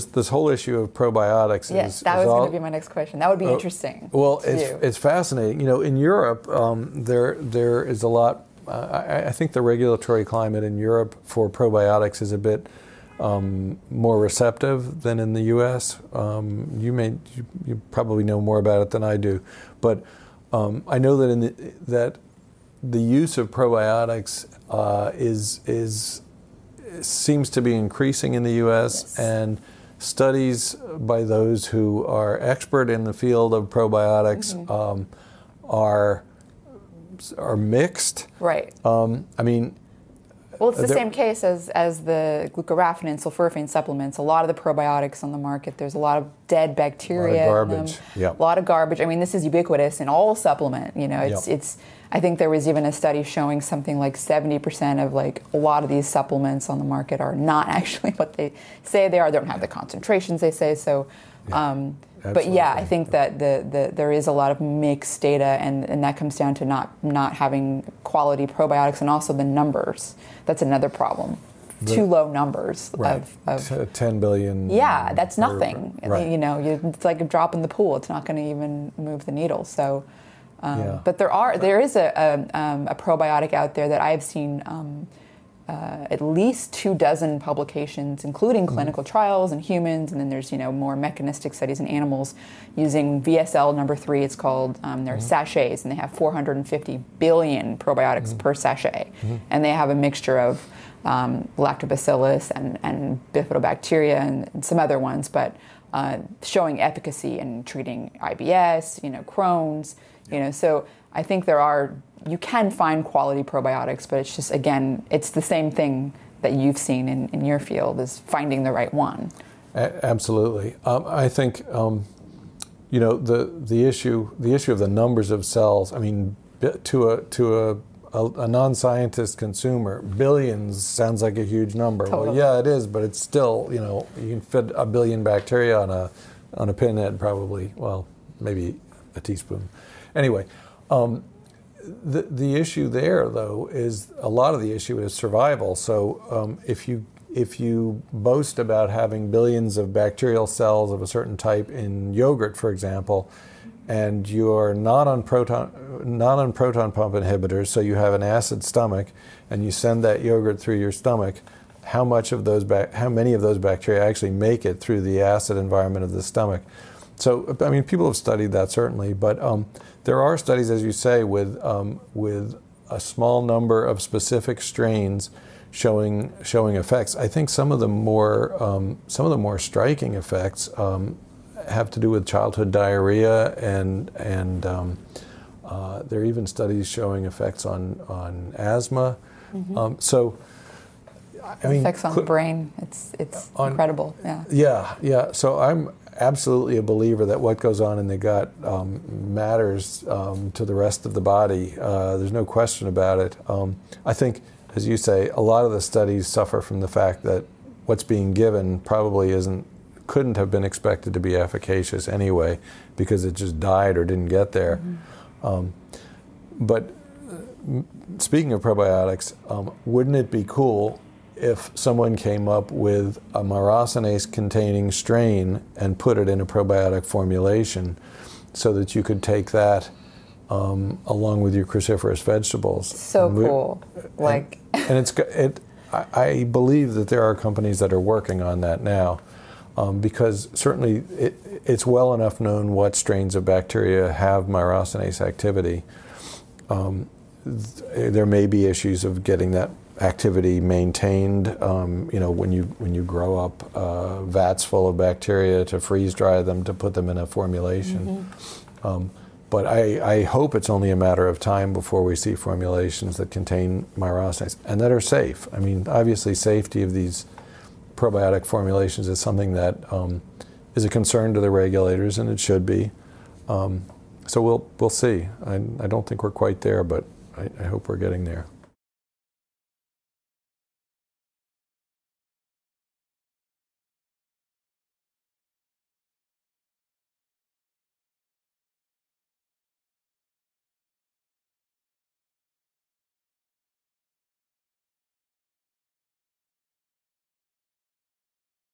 This whole issue of probiotics. Yes, that was going to be my next question. That would be interesting. Well, it's fascinating. You know, in Europe, there is a lot. I think the regulatory climate in Europe for probiotics is a bit more receptive than in the U.S. You probably know more about it than I do, but I know that the use of probiotics seems to be increasing in the U.S. Yes. And studies by those who are expert in the field of probiotics are mixed. Right. I mean, well, it's the same case as the glucoraphanin, sulforaphane supplements. A lot of the probiotics on the market, there's a lot of dead bacteria, a lot of garbage. Yeah. A lot of garbage. I mean, this is ubiquitous in all supplement. You know, it's. I think there was even a study showing something like 70% of a lot of these supplements on the market are not actually what they say they are. They don't have the concentrations they say. So, but yeah, I think that there is a lot of mixed data, and that comes down to not having quality probiotics, and also the numbers. That's another problem. Too low numbers of 10 billion. Yeah, that's nothing. Right. You know, it's like a drop in the pool. It's not going to even move the needle. So. But there is a probiotic out there that I've seen at least 2 dozen publications, including clinical trials in humans, and then there's more mechanistic studies in animals using VSL number 3. It's called. They're sachets, and they have 450 billion probiotics per sachet, and they have a mixture of lactobacillus and bifidobacteria and some other ones, but showing efficacy in treating IBS, Crohn's. You know, so I think you can find quality probiotics, but it's just, again, it's the same thing that you've seen in your field, is finding the right one. Absolutely. I think, the issue of the numbers of cells, I mean, to a non-scientist consumer, billions sounds like a huge number. Totally. Well, yeah, it is, but it's still, you can fit a billion bacteria on a pinhead probably, well, maybe a teaspoon. Anyway, the issue there, though, is a lot of the issue is survival. So if you boast about having billions of bacterial cells of a certain type in yogurt, for example, and you are not on proton pump inhibitors, so you have an acid stomach, and you send that yogurt through your stomach, how many of those bacteria actually make it through the acid environment of the stomach? So, I mean, people have studied that certainly, but there are studies, as you say, with a small number of specific strains showing effects. I think some of the more striking effects have to do with childhood diarrhea, and there are even studies showing effects on asthma. So. I mean, effects on the brain, it's incredible. Yeah. So I'm absolutely a believer that what goes on in the gut matters to the rest of the body. There's no question about it. I think, as you say, a lot of the studies suffer from the fact that what's being given probably couldn't have been expected to be efficacious anyway, because it just died or didn't get there. But speaking of probiotics, wouldn't it be cool if someone came up with a myrosinase-containing strain and put it in a probiotic formulation, so that you could take that along with your cruciferous vegetables? So cool, I believe that there are companies that are working on that now, because certainly it's well enough known what strains of bacteria have myrosinase activity. There may be issues of getting that activity maintained, when you grow up vats full of bacteria, to freeze dry them, to put them in a formulation. But I hope it's only a matter of time before we see formulations that contain myrosinase and that are safe. I mean, obviously safety of these probiotic formulations is something that is a concern to the regulators, and it should be. So we'll see. I don't think we're quite there, but I hope we're getting there.